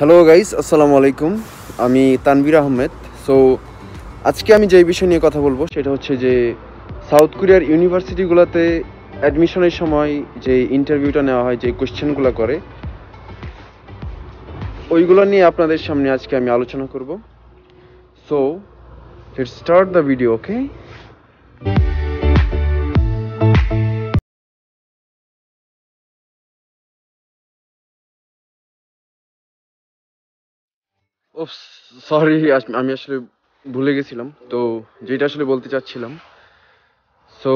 Hello guys আসসালামু আলাইকুম আমি তানভীর আহমেদ সো আজকে আমি যে বিষয় নিয়ে কথা বলবো সেটা হচ্ছে যে সাউথ কোরিয়ার ইউনিভার্সিটিগুলোতে অ্যাডমিশনের সময় যে ইন্টারভিউটা নেওয়া হয় যে কোশ্চেনগুলো করে ওইগুলো নিয়ে আপনাদের সামনে আজকে আমি আলোচনা করব so let's start the video okay Oops, sorry, আমি আসলে ভুলে গেছিলাম তো যেটা আসলে বলতে চাচ্ছিলাম সো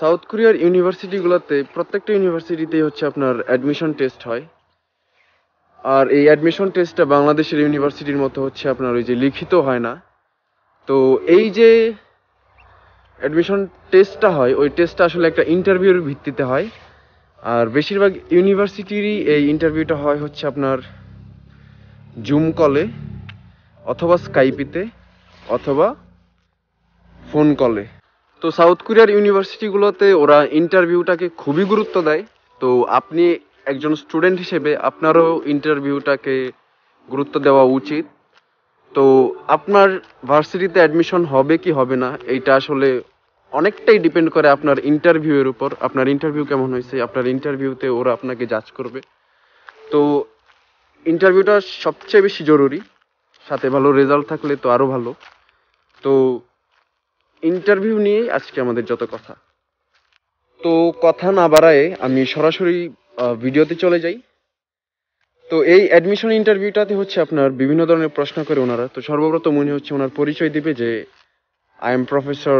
সাউথ কোরিয়ার ইউনিভার্সিটিগুলোতে প্রত্যেকটা ইউনিভার্সিটিতেই হচ্ছে আপনার অ্যাডমিশন টেস্ট হয় আর এই অ্যাডমিশন টেস্টটা বাংলাদেশের ইউনিভার্সিটির মতো হচ্ছে আপনার ওই যে লিখিত হয় না তো এই যে অ্যাডমিশন টেস্টটা হয় ওই টেস্টটা আসলে একটা ইন্টারভিউর ভিত্তিতে হয় আর বেশিরভাগ ইউনিভার্সিটিরই এই ইন্টারভিউটা হয় হচ্ছে আপনার জুম কলে অথবা স্কাইপিতে অথবা ফোন কলে তো সাউথ কোরিয়ার ইউনিভার্সিটিগুলোতে ওরা ইন্টারভিউটাকে খুবই গুরুত্ব দেয় তো আপনি একজন স্টুডেন্ট হিসেবে আপনারও ইন্টারভিউটাকে গুরুত্ব দেওয়া উচিত তো আপনার ভার্সিটিতে অ্যাডমিশন হবে কি হবে না এইটা আসলে অনেকটাই ডিপেন্ড করে আপনার ইন্টারভিউয়ের উপর আপনার ইন্টারভিউ কেমন হয়েছে আপনার ইন্টারভিউতে ওরা আপনাকে জাজ করবে তো ইন্টারভিউটা সবচেয়ে বেশি জরুরি সাথে ভালো রেজাল্ট থাকলে তো আরও ভালো তো ইন্টারভিউ নিয়েই আজকে আমাদের যত কথা তো কথা না বাড়ায় আমি সরাসরি ভিডিওতে চলে যাই তো এই অ্যাডমিশন ইন্টারভিউটাতে হচ্ছে আপনার বিভিন্ন ধরনের প্রশ্ন করে ওনারা তো সর্বপ্রথম উনি হচ্ছে ওনার পরিচয় দিবে যে I am Professor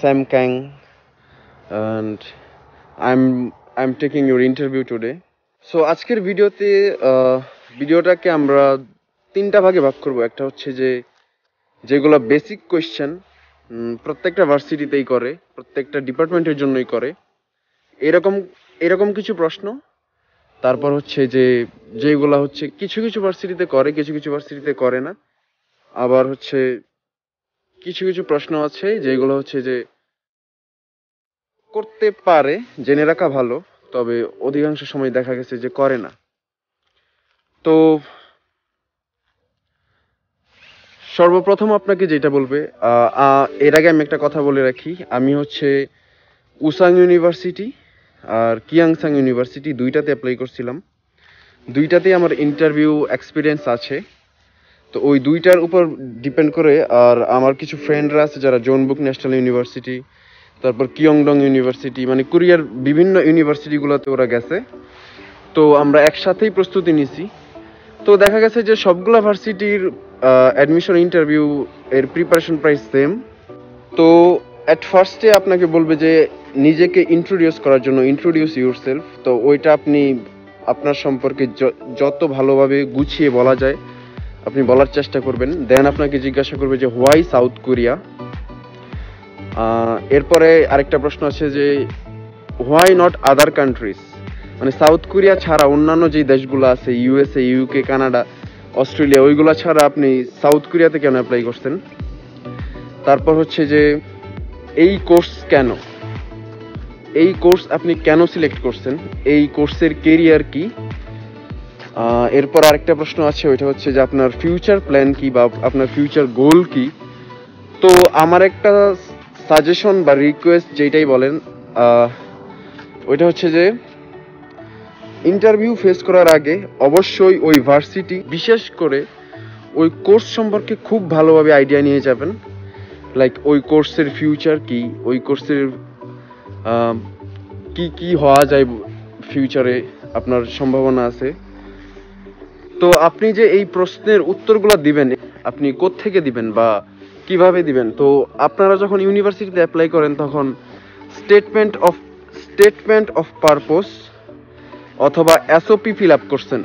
Sam Kang and I'm taking your interview today so আজকের ভিডিওতে ভিডিওটাকে আমরা তিনটা ভাগে ভাগ করব একটা হচ্ছে যে যেগুলো বেসিক কোয়েশ্চেন প্রত্যেকটা ভার্সিটিতেই করে প্রত্যেকটা ডিপার্টমেন্টের জন্যই করে এরকম কিছু প্রশ্ন তারপর হচ্ছে যে যেগুলো হচ্ছে কিছু কিছু ভার্সিটিতে করে কিছু কিছু ভার্সিটিতে করে না আবার হচ্ছে কিছু কিছু প্রশ্ন আছে যেগুলো হচ্ছে যে করতে পারে জেনে রাখা ভালো তবে অধিকাংশ সময় দেখা গেছে যে করে না তো সর্বপ্রথম আপনাকে যেটা বলবে এর আগে আমি একটা কথা বলে রাখি আমি হচ্ছে উসাং ইউনিভার্সিটি আর কিয়াংসাং ইউনিভার্সিটি দুইটাতে অ্যাপ্লাই করছিলাম দুইটাতেই আমার ইন্টারভিউ এক্সপিরিয়েন্স আছে তো ওই দুইটার উপর ডিপেন্ড করে আর আমার কিছু ফ্রেন্ডরা আছে যারা জন বুক ন্যাশনাল ইউনিভার্সিটি তারপর কিয়ং ডং ইউনিভার্সিটি মানে কোরিয়ার বিভিন্ন ইউনিভার্সিটিগুলোতে ওরা গেছে তো আমরা একসাথেই প্রস্তুতি নিছি তো দেখা গেছে যে সবগুলা ভার্সিটির অ্যাডমিশন ইন্টারভিউ এর প্রিপারেশন প্রায় সেম তো অ্যাট ফার্স্টে আপনাকে বলবে যে নিজেকে ইন্ট্রোডিউস করার জন্য ইন্ট্রোডিউস ইউরসেলফ তো ওইটা আপনি আপনার সম্পর্কে যত ভালোভাবে গুছিয়ে বলা যায় আপনি বলার চেষ্টা করবেন দেন আপনাকে জিজ্ঞাসা করবে যে হোয়াই সাউথ কোরিয়া এরপরে আরেকটা প্রশ্ন আছে যে হোয়াই নট আদার কান্ট্রিজ মানে সাউথ কোরিয়া ছাড়া অন্যান্য যে দেশগুলো আছে ইউএসএ ইউকে কানাডা অস্ট্রেলিয়া ওইগুলো ছাড়া আপনি সাউথ কোরিয়াতে কেন অ্যাপ্লাই করছেন তারপর হচ্ছে যে এই কোর্স আপনি কেন সিলেক্ট করছেন এই কোর্সের কেরিয়ার কি এরপর আরেকটা প্রশ্ন আছে ওইটা হচ্ছে যে আপনার ফিউচার প্ল্যান কি বা আপনার ফিউচার গোল কি তো আমার একটা সাজেশন বা রিকোয়েস্ট যেটাই বলেন ওইটা হচ্ছে যে ইন্টারভিউ ফেস করার আগে অবশ্যই ওই ভার্সিটি বিশেষ করে ওই কোর্স সম্পর্কে খুব ভালোভাবে আইডিয়া নিয়ে যাবেন লাইক ওই কোর্সের ফিউচার কি ওই কোর্সের কি কি হওয়া যায় ফিউচারে আপনার সম্ভাবনা আছে তো আপনি যে এই প্রশ্নের উত্তরগুলো দিবেন আপনি কোত্থেকে দিবেন বা কিভাবে দিবেন তো আপনারা যখন ইউনিভার্সিটিতে অ্যাপ্লাই করেন তখন স্টেটমেন্ট অফ পারপোজ অথবা এসওপি ফিল আপ করছেন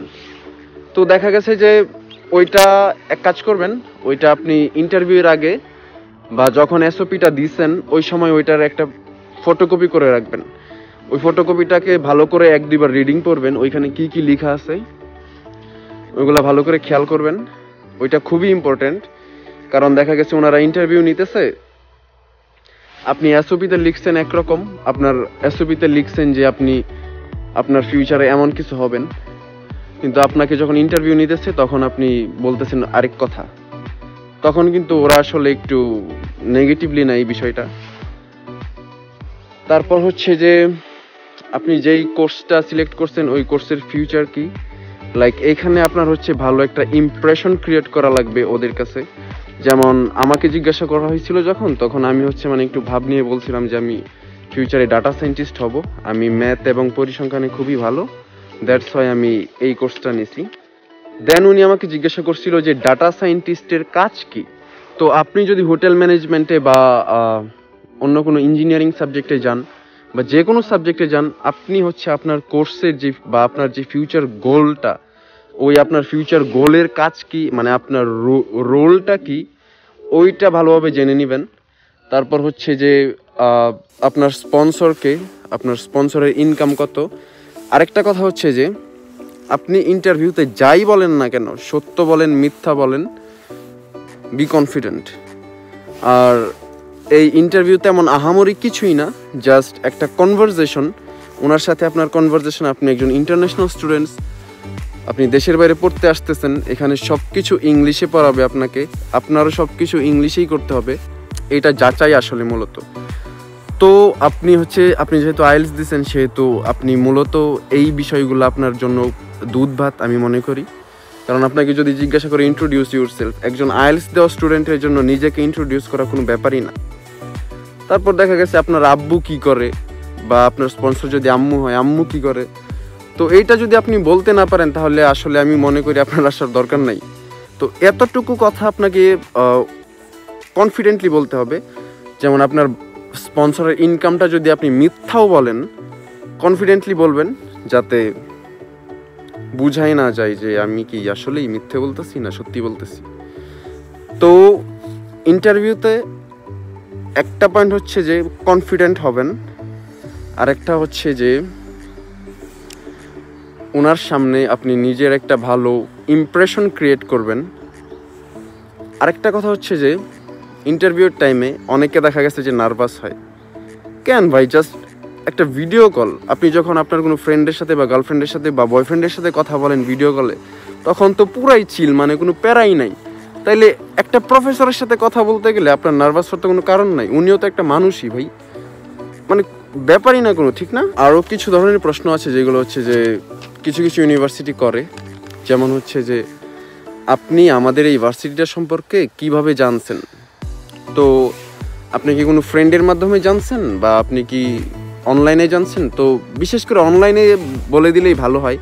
তো দেখা গেছে যে ওইটা এক কাজ করবেন ওইটা আপনি ইন্টারভিউয়ের আগে বা যখন এসওপিটা দিচ্ছেন ওই সময় ওইটার একটা ফটোকপি করে রাখবেন ওই ফটোকপিটাকে ভালো করে এক দুইবার রিডিং করবেন ওইখানে কি কি লেখা আছে ওইগুলো ভালো করে খেয়াল করবেন ওইটা খুবই ইম্পর্টেন্ট কারণ দেখা গেছে ওনারা ইন্টারভিউ নিতেছে আপনি এসওপিতে লিখছেন একরকম আপনার এসওপিতে লিখছেন যে আপনি আপনার ফিউচারে এমন কিছু হবেন কিন্তু আপনাকে যখন ইন্টারভিউ নিতেছে তখন আপনি বলতেছেন আরেক কথা, তখন কিন্তু ওরা আসলে একটু নেগেটিভলি নেয় এই বিষয়টা। তারপর হচ্ছে যে আপনি যেই কোর্সটা সিলেক্ট করছেন ওই কোর্সের ফিউচার কি, লাইক এখানে আপনার হচ্ছে ভালো একটা ইমপ্রেশন ক্রিয়েট করা লাগবে ওদের কাছে। যেমন আমাকে জিজ্ঞাসা করা হয়েছিল যখন, তখন আমি হচ্ছে মানে একটু ভাব নিয়ে বলছিলাম যে আমি ফিউচারে ডাটা সায়েন্টিস্ট হব, আমি ম্যাথ এবং পরিসংখ্যানে খুবই ভালো, দ্যাটস ওয়াই আমি এই কোর্সটা নিয়েছি। দেন উনি আমাকে জিজ্ঞাসা করছিল যে ডাটা সায়েন্টিস্টের কাজ কি। তো আপনি যদি হোটেল ম্যানেজমেন্টে বা অন্য কোনো ইঞ্জিনিয়ারিং সাবজেক্টে যান বা যে কোনো সাবজেক্টে যান, আপনি হচ্ছে আপনার কোর্সের যে বা আপনার যে ফিউচার গোলটা, ওই আপনার ফিউচার গোলের কাজ কি, মানে আপনার রোলটা কি, ওইটা ভালোভাবে জেনে নেবেন। তারপর হচ্ছে যে আপনার স্পন্সরকে, আপনার স্পন্সরের ইনকাম কত। আরেকটা কথা হচ্ছে যে আপনি ইন্টারভিউতে যাই বলেন না কেন, সত্য বলেন মিথ্যা বলেন, বি কনফিডেন্ট। আর এই ইন্টারভিউ তেমন আহামরি কিছুই না, জাস্ট একটা কনভারসেশন। ওনার সাথে আপনার কনভারসেশন, আপনি একজন ইন্টারন্যাশনাল স্টুডেন্টস, আপনি দেশের বাইরে পড়তে আসতেছেন, এখানে সব কিছু ইংলিশে পড়াবে আপনাকে, আপনারও সব কিছু ইংলিশেই করতে হবে, এটা যাচাই আসলে মূলত। তো আপনি হচ্ছে আপনি যেহেতু আইএলটিএস দিচ্ছেন সেহেতু আপনি মূলত এই বিষয়গুলো আপনার জন্য দুধ ভাত আমি মনে করি। কারণ আপনাকে যদি জিজ্ঞাসা করে ইন্ট্রোডিউস ইউরসেলফ, একজন আইএলটিএস দেওয়া স্টুডেন্টের জন্য নিজেকে ইন্ট্রোডিউস করা কোনো ব্যাপারই না। তারপর দেখা গেছে আপনার আব্বু কী করে বা আপনার স্পন্সর যদি আম্মু হয়, আম্মু কী করে, তো এইটা যদি আপনি বলতে না পারেন তাহলে আসলে আমি মনে করি আপনার আসার দরকার নাই। তো এতটুকু কথা আপনাকে কনফিডেন্টলি বলতে হবে। যেমন আপনার স্পন্সরের ইনকামটা যদি আপনি মিথ্যাও বলেন, কনফিডেন্টলি বলবেন যাতে বুঝাই না যায় যে আমি কি আসলেই মিথ্যে বলতেছি না সত্যি বলতেছি। তো ইন্টারভিউতে একটা পয়েন্ট হচ্ছে যে কনফিডেন্ট হবেন, আরেকটা হচ্ছে যে ওনার সামনে আপনি নিজের একটা ভালো ইমপ্রেশন ক্রিয়েট করবেন। আরেকটা কথা হচ্ছে যে ইন্টারভিউর টাইমে অনেকে দেখা গেছে যে নার্ভাস হয়। কেন ভাই, জাস্ট একটা ভিডিও কল, আপনি যখন আপনার কোনো ফ্রেন্ডের সাথে বা গার্লফ্রেন্ডের সাথে বা বয়ফ্রেন্ডের সাথে কথা বলেন ভিডিও কলে, তখন তো পুরাই চিল, মানে কোনো প্যারাই নাই। তাইলে একটা প্রফেসরের সাথে কথা বলতে গেলে আপনার নার্ভাস হওয়ার তো কোনো কারণ নাই, উনিও তো একটা মানুষই ভাই, মানে ব্যাপারই না কোনো, ঠিক না? আরও কিছু ধরনের প্রশ্ন আছে যেগুলো হচ্ছে যে কিছু কিছু ইউনিভার্সিটি করে। যেমন হচ্ছে যে আপনি আমাদের এই ইউনিভার্সিটিটা সম্পর্কে কিভাবে জানছেন, তো আপনি কি কোনো ফ্রেন্ডের মাধ্যমে জানছেন বা আপনি কি অনলাইনে জানছেন। তো বিশেষ করে অনলাইনে বলে দিলেই ভালো হয়,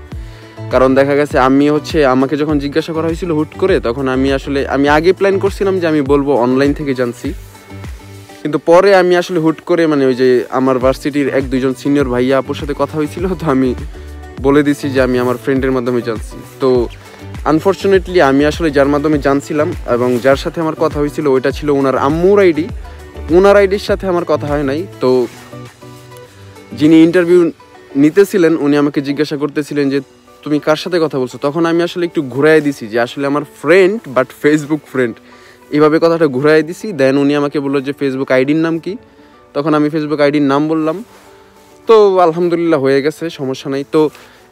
কারণ দেখা গেছে আমি হচ্ছে আমাকে যখন জিজ্ঞাসা করা হয়েছিল হুট করে, তখন আমি আগে প্ল্যান করছিলাম যে আমি বলবো অনলাইন থেকে জানছি, কিন্তু পরে আমি আসলে হুট করে মানে ওই যে আমার ভার্সিটির এক দুজন সিনিয়র ভাইয়া আপুর সাথে কথা হয়েছিল, তো আমি বলে দিছি যে আমি আমার ফ্রেন্ডের মাধ্যমে জানছি। তো আনফর্চুনেটলি আমি আসলে যার মাধ্যমে জানছিলাম এবং যার সাথে আমার কথা হয়েছিল ওইটা ছিল ওনার আম্মুর আইডি, ওনার আইডির সাথে আমার কথা হয় নাই। তো যিনি ইন্টারভিউ নিতেছিলেন উনি আমাকে জিজ্ঞাসা করতেছিলেন যে তুমি কার সাথে কথা বলছো, তখন আমি আসলে একটু ঘুরাই দিছি যে আসলে আমার ফ্রেন্ড বাট ফেসবুক ফ্রেন্ড, এইভাবে কথাটা ঘুরাই দিছি। দেন উনি আমাকে বললো যে ফেসবুক আইডির নাম কি, তখন আমি ফেসবুক আইডির নাম বললাম, তো আলহামদুলিল্লাহ হয়ে গেছে, সমস্যা নাই। তো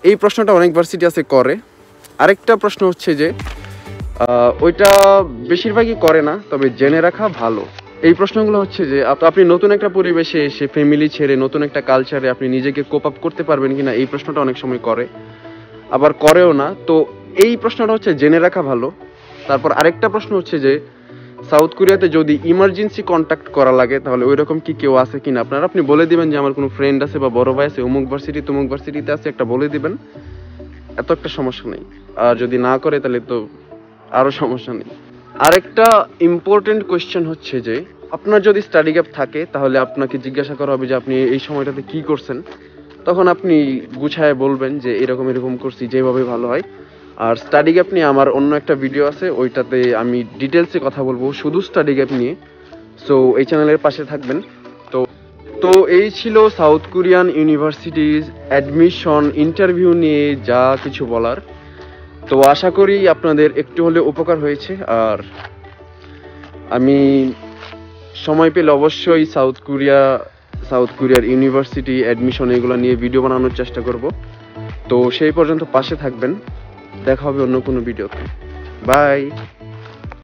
এই প্রশ্নটা অনেক ভার্সিটি আছে করে। আরেকটা প্রশ্ন হচ্ছে যে ওইটা বেশিরভাগই করে না, তবে জেনে রাখা ভালো। এই প্রশ্নগুলো হচ্ছে যে আপনি নতুন একটা পরিবেশে এসে ফ্যামিলি ছেড়ে নতুন একটা কালচারে আপনি নিজেকে কোপ আপ করতে পারবেন কি না, এই প্রশ্নটা অনেক সময় করে, আবার করেও না। তো এই প্রশ্নটা হচ্ছে জেনে রাখা ভালো। তারপর আরেকটা প্রশ্ন হচ্ছে যে সাউথ কোরিয়াতে যদি ইমার্জেন্সি কন্ট্যাক্ট করা লাগে তাহলে ওই রকম কি কেউ আছে কিনা, আপনারা আপনি বলে দিবেন যে আমার কোনো ফ্রেন্ড আছে বা বড় ভাই আছে অমুক ভার্সিটি তমুক ভার্সিটিতে আছে, একটা বলে দিবেন, এত একটা সমস্যা নেই। আর যদি না করে তাহলে তো আরও সমস্যা নেই। আরেকটা ইম্পর্টেন্ট কোয়েশ্চেন হচ্ছে যে আপনার যদি স্টাডি গ্যাপ থাকে তাহলে আপনাকে জিজ্ঞাসা করা হবে যে আপনি এই সময়টাতে কি করছেন, তখন আপনি গুছায় বলবেন যে এরকম এরকম করছি, যেভাবে ভালো হয়। আর স্টাডি গ্যাপ নিয়ে আমার অন্য একটা ভিডিও আছে, ওইটাতে আমি ডিটেলসে কথা বলবো শুধু স্টাডি গ্যাপ নিয়ে, সো এই চ্যানেলের পাশে থাকবেন। তো এই ছিল South Korean universities admission interview নিয়ে যা কিছু বলার। তো আশা করি আপনাদের একটু হলে উপকার হয়েছে। আর আমি সময় পেলে অবশ্যই সাউথ কোরিয়ার ইউনিভার্সিটি অ্যাডমিশন এগুলো নিয়ে ভিডিও বানানোর চেষ্টা করব। তো সেই পর্যন্ত পাশে থাকবেন। দেখা হবে অন্য কোনো ভিডিওতে। বাই।